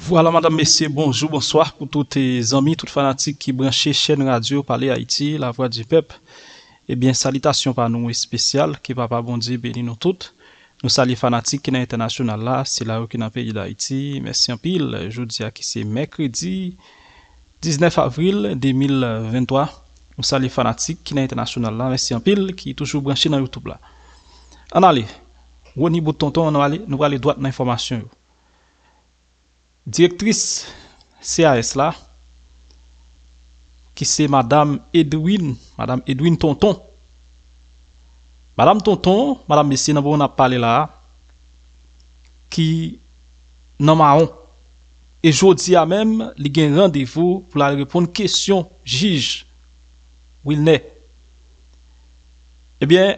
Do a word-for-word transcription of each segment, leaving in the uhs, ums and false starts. Voilà, madame, messieurs, bonjour, bonsoir pour tous tes amis, toutes fanatiques qui branchent chaîne radio Parler Haïti, la voix du peuple. Eh bien, salutations par nous spéciales, qui papa bon Dieu bénit nous toutes. Nous saluons les fanatiques qui sont internationaux là, c'est là qui est dans le pays d'Haïti. Merci en pile, je vous dis à qui c'est mercredi dix-neuf avril deux mille vingt-trois. Nous saluons les fanatiques qui sont internationaux là, merci en pile, qui sont toujours branchés dans YouTube là. En allez, au niveau de tonton, nous allons aller droit dans l'information. Directrice C A S là, qui c'est Madame Edwine, Madame Edwine Tonton. Madame Tonton, Madame Messie, on a parlé là, qui n'a marron. Et jodi a même, il y a un rendez-vous pour la répondre question juge Jovenel. Eh bien,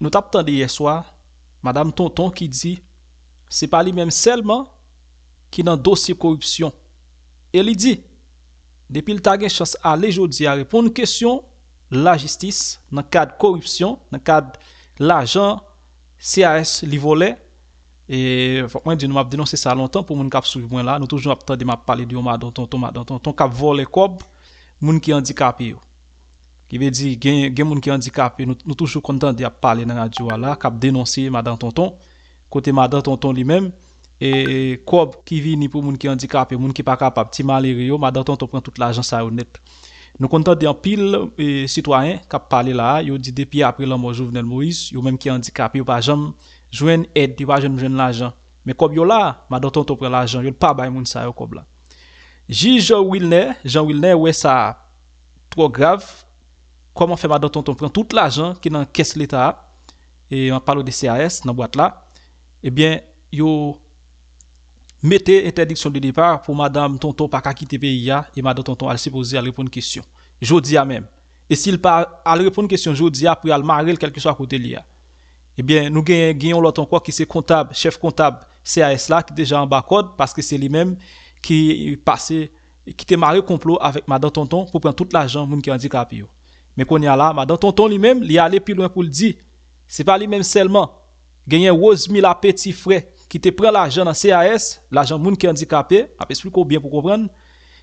nous t'attendons hier soir, Madame Tonton qui dit, c'est pas lui-même seulement qui dans dossier corruption. Et il dit, depuis le tagé chance aller jodi à répondre question la justice dans cadre corruption, dans cadre l'argent C A S li volé et moi dit nous m'a dénoncé ça longtemps pour moun cap suivre moi là, nous toujours attendre m'a parler de madame tonton madame tonton cap voler cob moun qui handicapé yo. Qui veut dire gen gen moun qui handicapé, nous toujours content de parler dans radio là cap dénoncer madame tonton côté madame tonton lui-même. Et Kob qui vient pour moun qui handicapé, moun qui pas capable, petit malheureux, madame tonton prend toute l'argent ça honnête. Nous comptons en pile et citoyens qui parlent là, ils dit depuis après la mort Jovenel Moïse, ils même qui handicapé, ils pas jamais joindre aide, ils pas jamais joindre l'argent. Mais Kob yo là, madame tonton prend l'argent, ils pas bail moun ça yo Kob là. Jean-Wilner, Jean-Wilner ouais ça trop grave. Comment fait madame tonton prend toute l'argent qui dans caisse l'état et on parle de C A S dans boîte là. Eh bien, yo mettez interdiction de départ pour madame tonton pas quitter pays et madame tonton elle supposée à répondre question jodi a même et s'il pas à répondre question jodi a pour al marrer quelque soit côté lié. Eh bien nous gagnons l'autre encore qui c'est comptable chef comptable C A S là qui déjà en bas code parce que c'est lui-même qui passé qui était marré complot avec madame tonton pour prendre tout l'argent moun qui handicapé yo. Mais qu'on y a là madame tonton lui-même il allé plus loin pour le dire c'est pas lui-même seulement gagner Mouzumila Petit-Fré qui te prend l'argent dans C A S, l'argent moun qui est handicapé, après expliquer bien pour comprendre,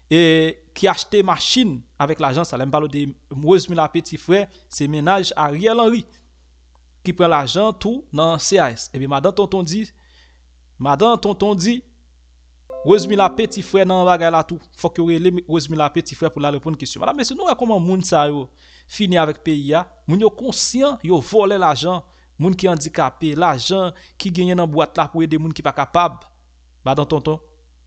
et qui achète machine avec l'argent, ça l'aime parler de Mouzumila Petit-Fré, c'est ménage Ariel Henry, qui prend l'argent tout dans C A S. Et bien, madame tonton dit, madame tonton dit, Mouzumila Petit-Fré dans la là tout, faut que relé Mouzumila Petit-Fré pour la répondre question. Madame, mais c'est nous comment moun ça yo fini avec pays a, moun yo conscient, yo volé l'argent. Moun qui handicapé, l'argent qui gagne dans boîte là pour aider moun qui pas capable. Madame tonton,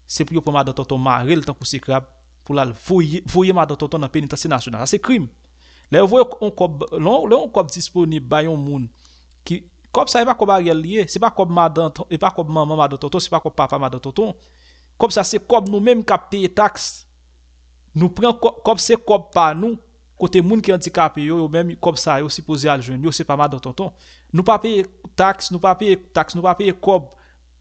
c'est pour pour madame tonton marrer le temps pour ces crabes pour la voyer madame tonton dans pénitentiaire nationale. Ça c'est crime. Là vous voyez on cob non, là on cob disponible bayon moun qui cob ça n'est pas cob Ariel lié, c'est pas cob madame et pas cob maman madame tonton, c'est pas cob papa madame tonton. Comme ça c'est cob nous-mêmes qui payer taxe. Nous prend cob c'est cob pas nous. Côté moun qui handicapé yo même comme ça yo supposé al joindre yo c'est pas madame tonton nous pas payer taxe nous pas payer taxe nous pas payer cob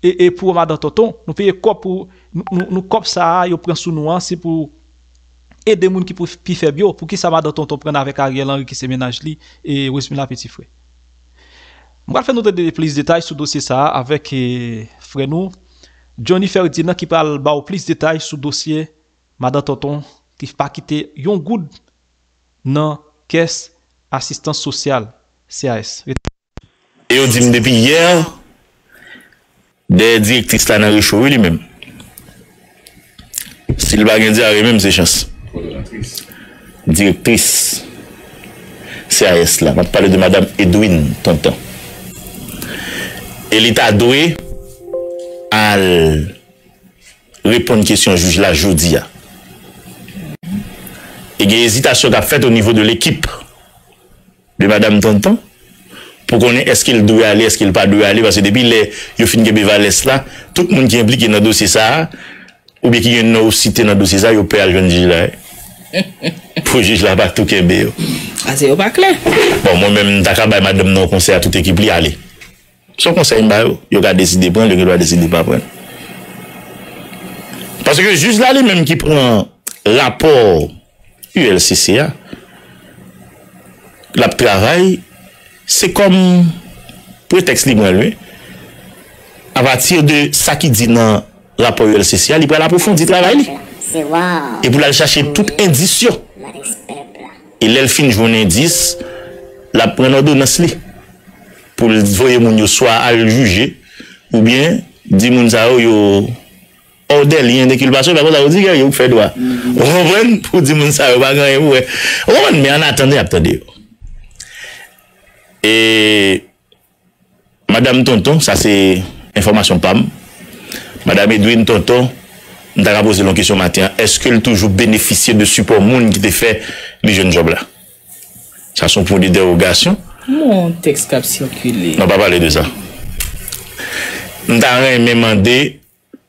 et, et pour madame tonton nous payer cob pour nous nous cob ça yo prend sous nous c'est pour aider moun qui pour pi faire bio pour qui ça madame tonton prend avec Ariel Henry qui se ménage li et Mouzumila Petit-Fré. On va faire notre de plus de détails sur dossier ça avec eh, frère nous Johnny Ferdinand qui parle ba plus de détails sur dossier madame tonton qui pas quitter yon good non, caisse assistance sociale, C A S. Et on dit depuis hier, des directrices là dans le show lui-même. Sylvain Gendia a même ses chances. Directrice C A S là. On parle de Madame Edwine Tonton. Elle est adouée à répondre à une question juge la jodi a. Et il y a une hésitation qui a fait au niveau de l'équipe de Madame Tonton pour qu'on ait est-ce qu'il doit aller, est-ce qu'il pas doit aller, parce que depuis les Jovenel Vallès là, tout le monde qui est impliqué dans le dossier ça, ou bien qui est non cité dans le dossier ça, il peut aller jeune juge là. Pour juge là pas tout Québec. Ah c'est pas clair. Bon moi-même d'accord bah Madame non conseil à toute équipe d'y aller. Son conseil bah il va décider prendre, il doit décider pas prendre. Parce que juge là lui-même qui prend rapport U L C C A, la travail, c'est comme prétexte libre, à partir de ça qui dit dans rapport U L C C A, il peut approfondir le travail. Et pour aller chercher tout indice. Et l'elfine joue un indice, la prend ordonnance pour le voyer mon soit à le juger, ou bien, dit mon sao yo ordre lien de qu'il passe, parce que ça veut dire qu'il fait droit. On comprend pour dire mon sao pas gagner ou on mais en attendant, attendez. Et Madame Tonton, ça c'est information P A M. Madame Edwine Tonton, on t'a posé la question matin. Est-ce qu'elle toujours bénéficié de support monde qui te fait les jeunes jobs là? Ça sont pour des dérogations. Mon texte a circulé. Non, pas parler de ça. On t'a demandé,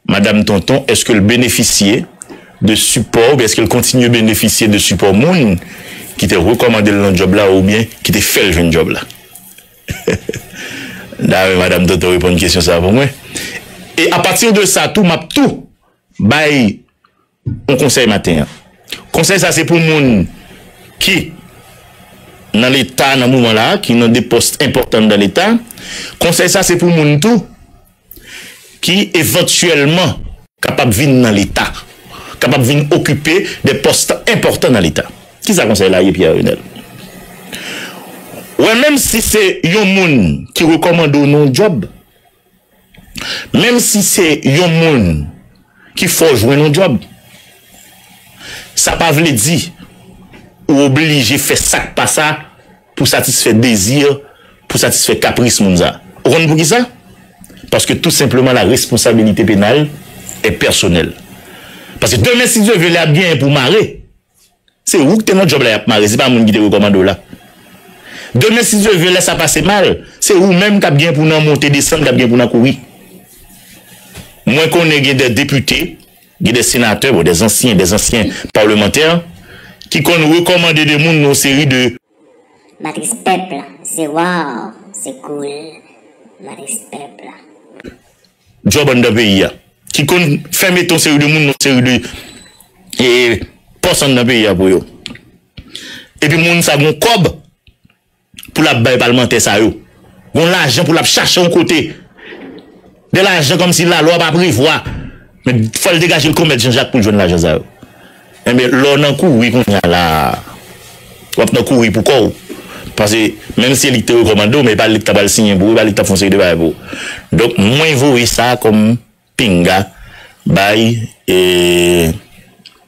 Madame Tonton, est-ce qu'elle bénéficiait de support, ou bien est-ce qu'elle continue à bénéficier de support monde qui te recommandé le job là, ou bien qui te fait le jeune job là? D'ailleurs, Madame Tonton répond une question ça pour moi. Et à partir de ça, tout m'a tout. Bye, on conseil matin. Conseil, ça, c'est pour moun qui, dans l'État, dans le moment-là, qui ont des postes importants dans l'État. Conseil, ça, c'est pour moun tout, qui éventuellement capable de venir dans l'État, capable de venir occuper des postes importants dans l'État. Qui ça conseil là, Pierre Renel? Ouais, même si c'est un moun qui recommande nos jobs, même si c'est un moun qui faut jouer nos job. Ça ne veut pas dire ou obligé faire ça pas ça pour satisfaire désir, pour satisfaire caprice moun ça. Vous comprenez pour qui ça? Parce que tout simplement la responsabilité pénale est personnelle. Parce que demain si je veux la bien pour marrer, c'est où que t'es notre job là pour marrer, c'est pas moun qui te recommande là. Demain si je veux la ça passer mal, c'est où même qui a bien pour nous monter descendre, qui a bien pour nous courir. Moi, qu'on ait des députés, des sénateurs, ou des anciens, des anciens parlementaires, qui qu'on recommandé des mondes nos séries de Matrice Pepla, c'est wow, c'est cool, Matrice Pepla. Job dans le pays, qui qu'on ferme ton série de monde nos séries de et personne dans le pays pour eux. Et puis monde ça gon cob pour la bail parlementaire ça yo. Gon l'argent pour la chercher un côté. De l'argent comme si la loi pas prévoit. Mais il faut le dégager le commerce Jean-Jacques pour joindre l'argent ça. Et bien, l'on en courri qu'on a là. On en courri pour quoi? Parce que même si elle était recommandée, mais pas l'état le signer pour, pas l'état foncé de bail pour. Donc, moi, je vois ça comme pinga, bail et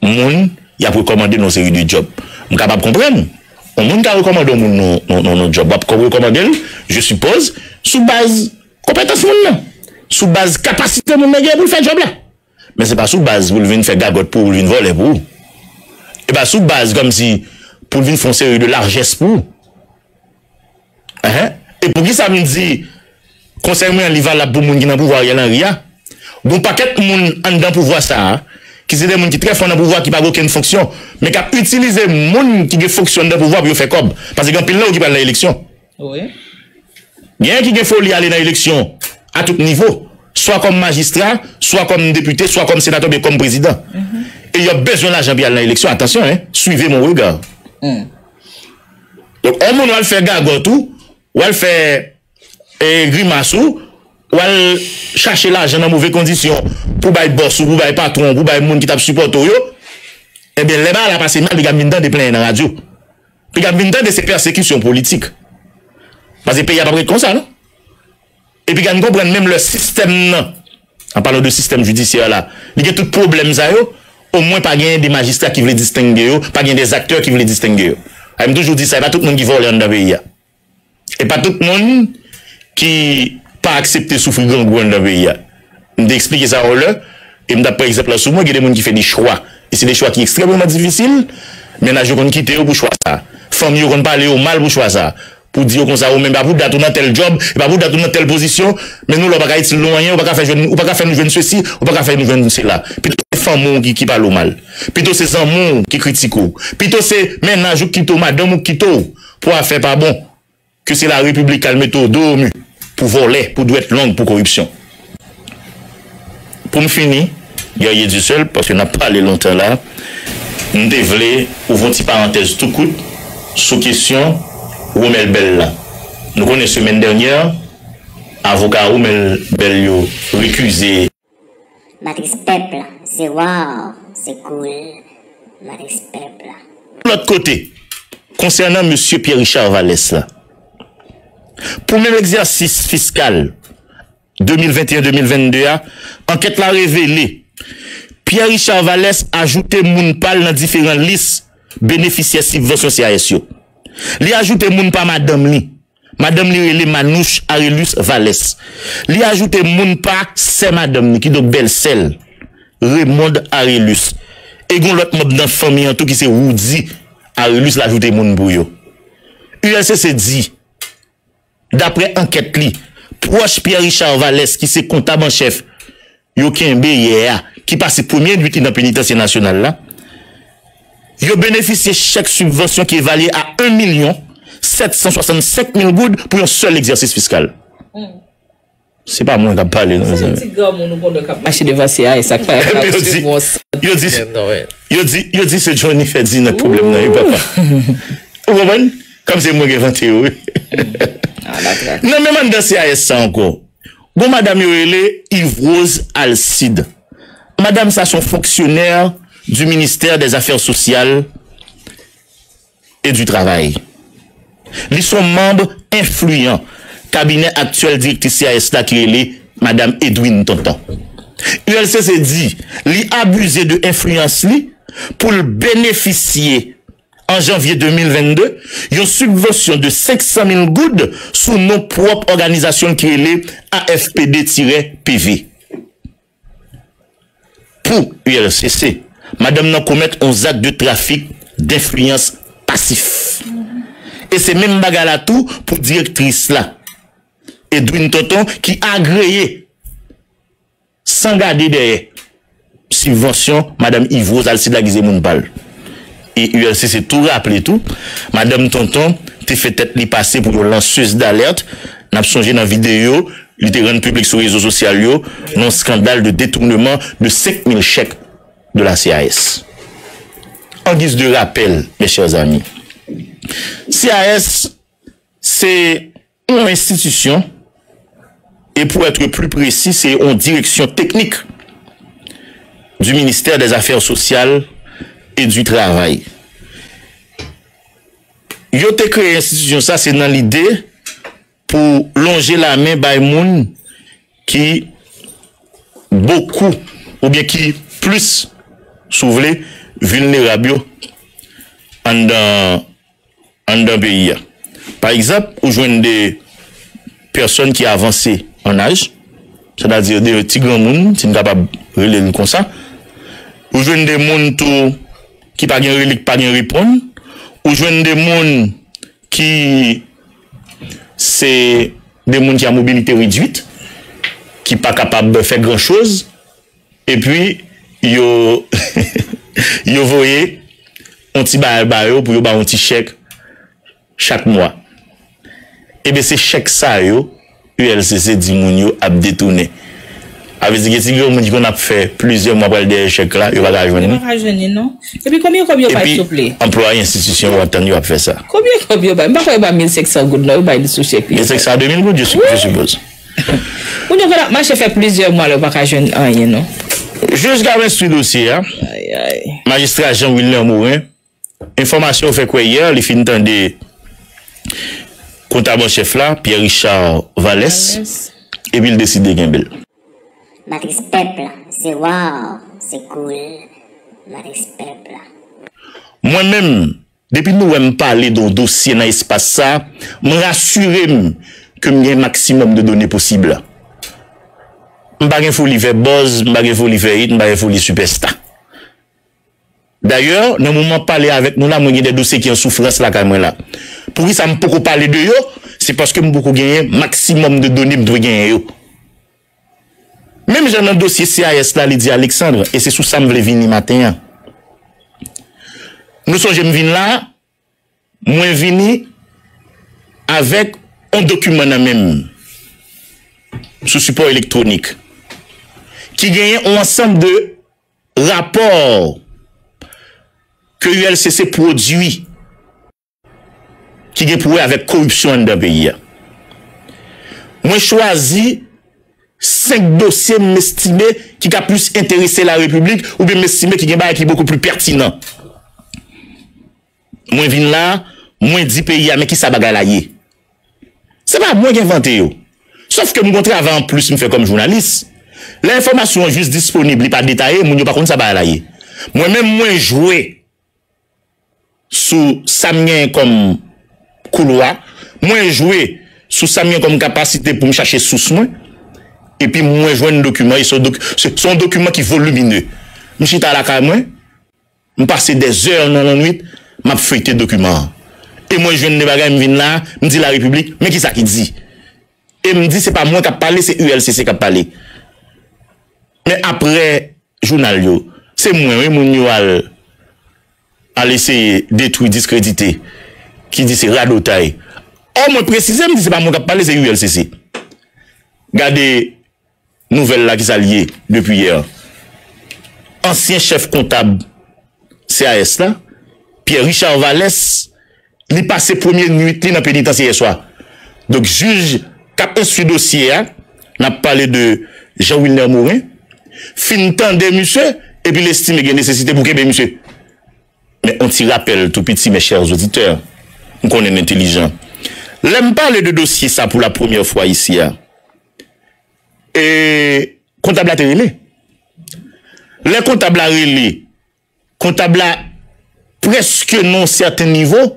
moun, il a recommandé nos séries de job. Je suis capable de comprendre. On m'a recommandé nos jobs. On m'a recommandé, je suppose, sous base compétence moun. Sous base capacité mon mec pour faire job là, mais c'est pas sous base pour venir faire gagote pour venir voler pour, et pas sous base comme si pour venir foncer de largesse pour. Hein? Et pour qui ça me dit concernant l'Ivalab pour moun qui n'a pouvoir y aller en ria, bon paquet moun en dedans pouvoir ça, qui c'est des moun qui très fort dans pouvoir qui pas aucune fonction, mais qui a utilisé moun qui des fonctionne dans pouvoir pour faire comme, parce que quand pile là qui parle dans l'élection. Oui. Bien qui faut aller aller dans l'élection. À tout niveau, soit comme magistrat, soit comme député, soit comme sénateur, mais comme président. Mm-hmm. Et il y a besoin d'argent bien à l'élection. Attention, hein, suivez mon regard. Mm. Donc, on va le faire gargotou, on va le faire eh, grimassou, on va chercher l'argent dans mauvaises conditions pour bailler boss, pour bailler patron, pour bailler monde qui t'a supporté. Eh bien, les balles a passé mal, les gars, ils des plaintes dans la radio. Puis, ils ont de ces persécutions politiques. Parce que le pays a pas pris comme ça, non? Et puis, quand on comprend même le système, non. En parlant de système judiciaire, là, il y a tout problème, ça, yo, au moins, pas gagner des magistrats qui veulent distinguer, yo, pas gagner des acteurs qui veulent distinguer. Je me toujours dit ça, pas tout le monde qui vole dans le pays. Et pas tout le monde qui pas accepté souffrir grand dans le pays. Je vais expliquer ça, là. Et je vais prendre exemple là, sur moi, il y a des gens qui font des choix. Et c'est des choix qui sont extrêmement difficiles, mais là, je vais quitter pour choix ça. Famille, on parle au mal pour choix ça. Pour dire comme ça, ou même pas pour d'être dans tel job, pas pour d'être dans telle position, mais nous, on va être loin, on va faire nous jouer ceci, on va faire nous jouer cela. Plutôt c'est famille qui qui parle au mal. Plutôt c'est amour qui critique. Plutôt c'est ménage ou quito, madame ou quito, pour faire pas bon. Que c'est la République qui met au dos pour voler, pour être longue, pour corruption. Pour me finir, il y a du seul, parce qu'on n'a pas allé longtemps là, nous devons ouvrir une petite parenthèse tout court, sous question. Rommel Bellio. Nous connaissons semaine dernière, avocat Rommel Bellio récusé Matrice Pepla, c'est wow, c'est cool. Matrice Pepla. De l'autre côté, concernant M. Pierre-Richard Vallès, là, pour même exercice fiscal deux mille vingt et un deux mille vingt-deux, enquête l'a révélé. Pierre-Richard Vallès ajouté Mounpal dans différentes listes bénéficiaires subventions C A S. Il a ajouté Mounpal Madame Li. Madame Li est Manouche Arilus Vallès. Il a ajouté Mounpal c'est Madame Li qui est belle celle. Raymond Arilus. Et gon l'autre membre dans la famille en tout qui c'est Woody Arilus l'a ajouté Mounpal. U L C C A dit, d'après enquête li, proche Pierre-Richard Vallès, qui c'est comptable en chef, Yokenbe Yea, qui passe premier nuit dans le pénitentiaire national là, yo bénéficié chaque subvention qui est valée à un million sept cent soixante-cinq mille goudes pour un seul exercice fiscal. Mm. C'est pas moi qui parle. C'est de Vassea et ça fait. Il dit, il dit, il dit, c'est Johnny Ferdinand problème là, papa. Vous comprenez? Comme c'est moi qui ai inventé, oui. Non, même dans C A S encore. Bon, Madame Ivro Zalcida. Madame, ça, son fonctionnaire du ministère des Affaires sociales et du Travail. Ils sont membres influents. Cabinet actuel directrice C A S qui est Madame Edwine Tonton. U L C C dit, li abusé de influence li pour le bénéficier en janvier deux mille vingt-deux, une subvention de cinq cent mille goudes sous nos propres organisations qui est A F P D P V. Pour U L C C, Madame n'a commis un acte de trafic d'influence passif. Mm-hmm. Et c'est même bagala tout pour directrice là. Edwine Tonton qui agréé sans garder derrière subvention Madame Ivro Zalcida Guizé Mounpal. Et U L C C tout rappelé tout. Madame Tonton te fait tête li passer pour une lanceuse d'alerte. N'a pas changé dans la vidéo. L'utéran public sur les réseaux sociaux, non scandale de détournement de cinq mille chèques de la C A S. En guise de rappel, mes chers amis, C A S, c'est une institution, et pour être plus précis, c'est une direction technique du ministère des Affaires sociales et du Travail. Yo te créé l'institution, ça c'est dans l'idée pour longer la main by moun qui beaucoup ou bien qui plus souvle vulnérable en dans en pays. Par exemple, ou joindre des personnes qui avancent en âge, c'est-à-dire des petits grands moun, si nous capable relayer comme ça, ou joindre des moun tout qui pas gen relique pas gen répondre, ou joindre des moun qui c'est des gens qui ont mobilité réduite, qui ne sont pas capables de faire grand-chose, et puis, ils ont voyé un petit bail pour un petit chèque chaque mois. Et bien, c'est chèque ça, U L C C dit que a détourné. Avec des gens qu'on a fait plusieurs mois pour des chèques là, ils ne vont pas rajouter. Non. Et puis combien combien va s'il vous plaît? Employé institution ou entendu va faire ça. Combien combien va? Moi je vais mille cinq cents gouttes là, va le sous-chèque. mille cinq cents à deux mille gouttes je suppose. On ne voilà, moi j'ai fait plusieurs mois là, pas rajouter rien non. Jusqu'à ce dossier hein. Aïe aïe. Magistrat Jean-William Mourin. Information fait quoi hier, il finit de comptable chef là, Pierre-Richard Vallès et puis il décide de gambler. Matrice Pepla, c'est wow, c'est cool. Matrice Pepla. Moi-même, depuis nous avons parlé d'un dossier dans l'espace, ça, je me rassure que j'ai un maximum de données possibles. Je ne vais pas faire buzz, je ne vais pas faire hit, je ne vais pas faire superstar. D'ailleurs, dans le moment de parler avec nous, là, j'ai des dossiers qui sont en souffrance. Là, là. Pour qui ça me peut parler de eux, c'est parce que je peux gagner un maximum de données que je dois gagner. Même j'ai un dossier C A S là, il dit Alexandre, et c'est sous ça que je voulais venir matin. Nous sommes venus là, moi venir avec un document même, sous support électronique, qui gagne un ensemble de rapports que U L C C produit, qui gagne pour avec corruption dans le pays. Moi choisi cinq dossiers m'estimé qui a plus intéressé la République ou bien m'estimé qui est beaucoup plus pertinent. Moi, je viens là, moins dix pays, mais qui ça bagay la yé? C'est pas moi qui inventé yo. Sauf que mon travail en plus me fait comme journaliste. L'information est juste disponible, pas détaillée, mon yo pas contre ça bagay la yé. Moi-même, moi joué sous Samien comme couloir, moi joué sous Samien comme capacité pour me chercher sous moi. Et puis, moi, je vois un document, c'est doc un document qui est volumineux. Je suis à la caméra, je passe des heures dans la nuit, je feuille document. Et moi, je viens de bagages, je viens là, je dis la République, mais qui ça qui dit? Et je me dis, c'est pas moi qui a parlé, c'est U L C C qui a parlé. Mais après, journal, c'est moi, oui, mon journal, à laisser détruire, discréditer, qui dit c'est radotaille. Or, moi, précisément, je me dis, c'est pas moi qui a parlé, c'est U L C C. Regardez. Nouvelle là qui s'allie depuis hier. Ancien chef comptable C A S là, Pierre-Richard Vallès, il passé première nuit dans le pénitentiaire soir. Donc, juge cap sur dossier, n'a parlé de Jean-Wilner Mourin, fin temps de monsieur, et puis l'estime qu'il y a nécessité pour qu'il monsieur. Mais on t'y rappelle, tout petit, mes chers auditeurs, nous connaissons intelligent. L'aime parler de dossier ça pour la première fois ici. Hein. Et comptable a télé. Les comptables a relé. Comptable a presque non certain niveau.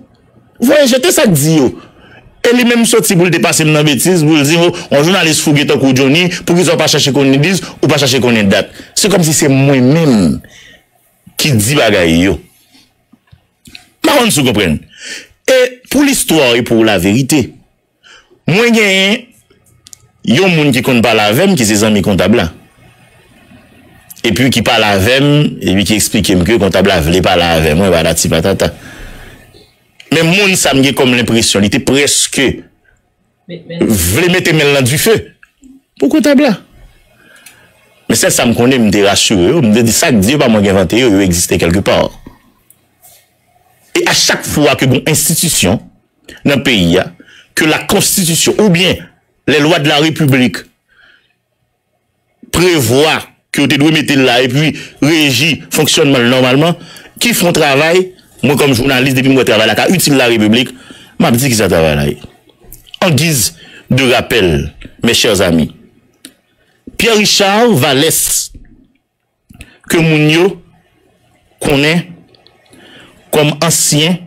Vous voyez, j'étais ça dit. Et lui même sorti pour le dépasser dans la bêtise, pour le dire, on journaliste fougue tant que Johnny, pour qu'ils ne soient pas chercher qu'on dise ou pas chercher qu'on date. C'est comme si c'est moi-même qui dit bagaille. Marron se comprenne. Et pour l'histoire et pour la vérité, moi j'ai Yon moun qui compte pas la vem, qui ses amis comptables. Et puis qui parle la vem, et puis qui explique que comptable vle pas la vem, moi va la ti patata. Mais moun ça me comme l'impression, il était presque vle mettre mel du feu. Pour comptable là. Mais ça ça me connaît, me rassuré, me dit ça que Dieu pas moi inventé, yo existait quelque part. Et à chaque fois que une institution dans le pays que la constitution ou bien les lois de la République prévoient que vous devez mettre là et puis régit fonctionnement normalement, qui font travail, moi comme journaliste, depuis moi travail là, qui utile la République, m'a dit qui ça travaille là. En guise de rappel, mes chers amis, Pierre-Richard Vallès, que Mounio connaît comme ancien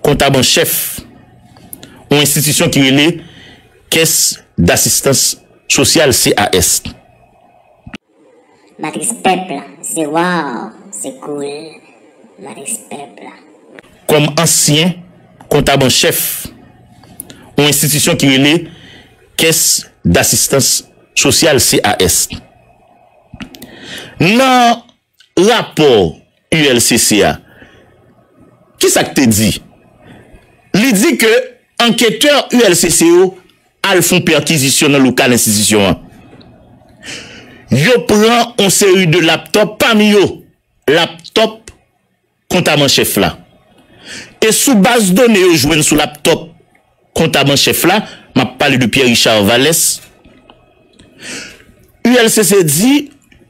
comptable en chef, ou institution qui est C A S d'assistance sociale C A S. Matrice Pepla, c'est wow, c'est cool. Matrice Pepla. Comme ancien comptable en chef, ou institution qui relève C A S d'assistance sociale C A S. Dans le rapport U L C C A, qui ça te dit? Il dit que enquêteur U L C C A al font perquisition dans le local institution. Yo prend une série de laptops, parmi yo, laptop comptable en chef là. Et sous base données, yo jouen sous laptop comptable en chef là, m'a parlé de Pierre-Richard Vallès. U L C C dit,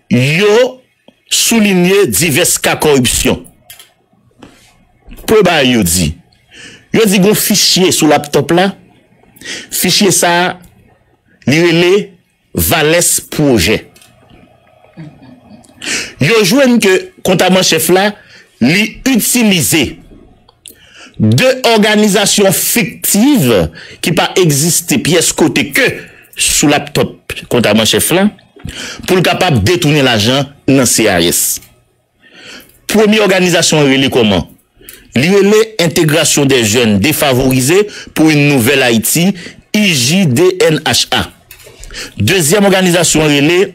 yo souligné divers cas corruption. Peu ba yo dit. Yo dit gon fichier sous laptop là. Fichier ça, l'I R L Vallès projet. Yo jouen que, comptable chef là, li utilise deux organisations fictives qui pas existé pièce côté que sous laptop comptable chef là, pour le capable détourner l'argent dans C A S. Première organisation relé comment? L'I R L intégration des jeunes défavorisés pour une nouvelle Haïti, I J D N H A. Deuxième organisation relais,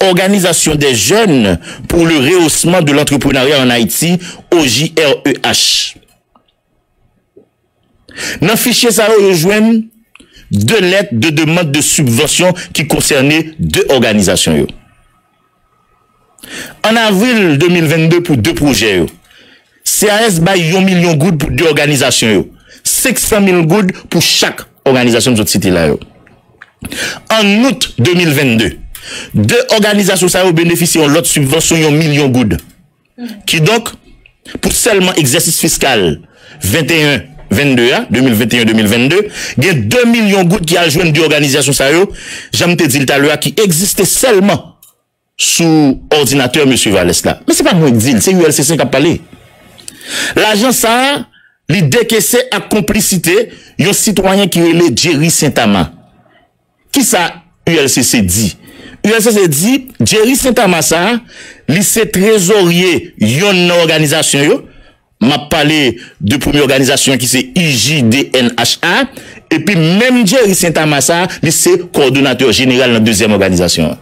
organisation des jeunes pour le rehaussement de l'entrepreneuriat en Haïti, O J R E H. Dans le fichier, ça rejoint deux lettres de demande de subvention qui concernaient deux organisations. En avril deux mille vingt-deux, pour deux projets, C A S baille un million de gouttes pour deux organisations. cinq cent mille gouttes pour chaque organisation de cette cité-là. En août deux mille vingt-deux, Deux organisations ça bénéficient de l'autre subvention de millions de goudes. Qui donc, pour seulement exercice fiscal vingt et un vingt-deux, deux mille vingt et un deux mille vingt-deux, il y a deux millions de gouttes qui a joué deux organisations ça j'aime te dire tout à l'heure qui existait seulement sous ordinateur M. Vallès là. Mais c'est pas moi qui dis, c'est U L C C A qui a parlé. L'agent ça l'idée que c'est à complicité un citoyen qui est le Jerry Saint-Amand. Qui ça U L C C dit? U L C C dit Jerry Saint-Amand ça, il c'est trésorier une organisation yo. M'a parlé de première organisation qui c'est I J D N H A et puis même Jerry Saint-Amand ça, il c'est coordonnateur général de la deuxième organisation.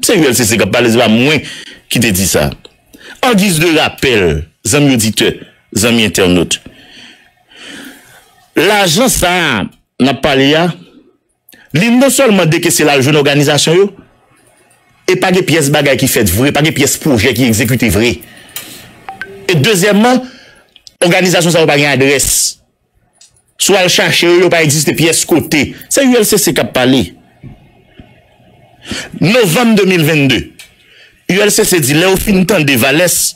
C'est U L C C qui a parlé, c'est pas moi qui te dit ça. En guise de rappel, amis auditeurs, amis internautes, l'argent ça, n'a pas l'air, non seulement dès que c'est l'argent de l'organisation, et pas des pièces bagailles qui fait vrai, pas des pièces projet qui exécutent vrai. Et deuxièmement, l'organisation ça n'a pas une adresse. Soit elle cherche, il n'y a pas existé pièces côté. C'est U L C C qui a parlé. novembre deux mille vingt-deux, U L C C dit, là, au fin de temps de Vallès,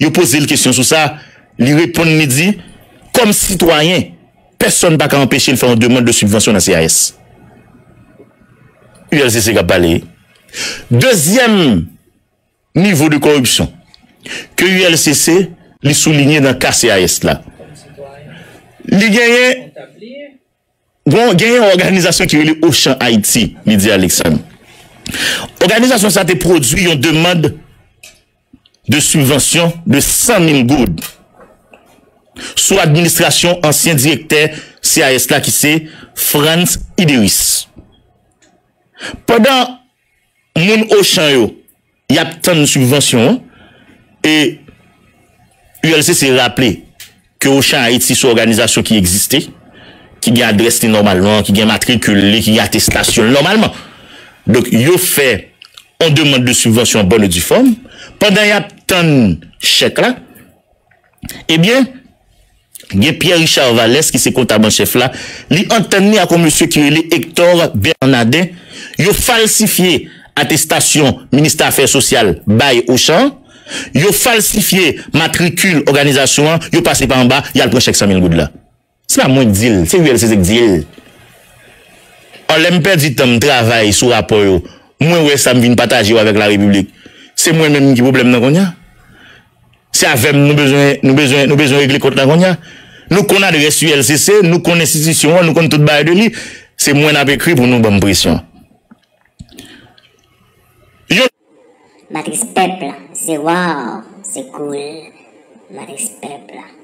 il pose une question sur ça, il répond midi, comme citoyen, personne n'a pas empêché de faire une demande de subvention dans C A S. U L C C qui a parlé. Deuxième niveau de corruption que U L C C li souligné dans le cas C A S là. Li gagne, bon, gagne une organisation qui est le Auchan Haïti, li dit Alexandre. Organisation ça te produit une demande de subvention de cent mille goudes. Sous administration ancien directeur C A S là qui c'est France Ideris. Pendant moun Auchan yo, y a tant de subventions et U L C C rappelé que Auchan Haïti c'est une organisation qui existait, qui a adresse normalement, qui a matriculé, qui a attestation normalement. Donc, il fait, on demande de subvention en bonne et due forme. Pendant y a tant de chèques là, eh bien, il y a Pierre-Richard Vallès qui c'est comptable chef là, il entendu à comme monsieur qui est Hector Bernadette, il a falsifié attestation ministère affaires sociales bail Auchan. Ils ont falsifié matricule organisation, ils ont passé par en bas, ils ont pris chaque cent mille gouttes là. C'est pas moi qui dis, c'est U L C C qui dit. On l'aime perdre du temps de travail sur rapport. Moi, ouais, ça me vient partager avec la République. C'est moi-même qui problème dans Gonia. C'est avec nous besoin, nous besoin, nous besoin régler contre la Gonia. Nous connaissons le reste U L C C, nous connaissons l'institution, nous connaissons toute barre de lit. C'est moi qui ai écrit pour nous bonne pression. Matrice Pepla, c'est wow, c'est cool. Matrice Pepla.